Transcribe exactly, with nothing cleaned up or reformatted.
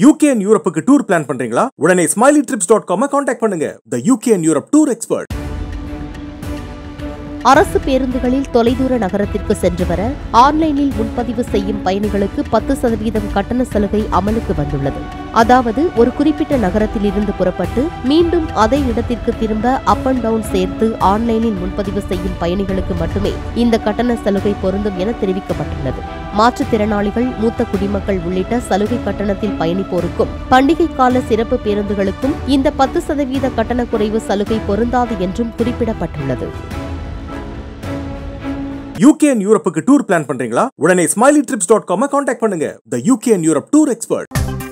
U K and Europe tour plan பண்றீங்களா? உடனே smiley trips dot com contact பண்ணுங்க. The U K and Europe tour expert. அரசு பேருந்துகளில் தொலைதூர நகரத்திற்கு சென்று வர ஆன்லைனில் முன்பதிவு செய்யும் பயணிகளுக்கு பத்து சதவீதம் கட்டண சலுகை அமலுக்கு வந்துள்ளது. அதாவது ஒரு குறிப்பிட்ட நகரத்தில் இருந்து புறப்பட்டு மீண்டும் அதே இடத்திற்கு திரும்ப அப் அண்ட் டவுன் சேர்த்து ஆன்லைனில் முன்பதிவு செய்யும் பயணிகளுக்கு மட்டுமே இந்த கட்டண சலுகை பொருந்தும் என தெரிவிக்கப்பட்டுள்ளது. மாற்றுத்திறனாளிகள், மூத்த குடிமக்கள் உள்ளிட்ட சலுகை கட்டணத்தில் பயணிப்போருக்கும் பண்டிகை கால சிறப்பு பேருந்துகளுக்கும் இந்த பத்து சதவீத கட்டண குறைவு சலுகை பொருந்தாது என்றும் குறிப்பிடப்பட்டுள்ளது. U K and Europe tour plan பண்றீங்களா? உடனே smiley trips dot com contact பண்ணுங்க. The U K and Europe tour expert.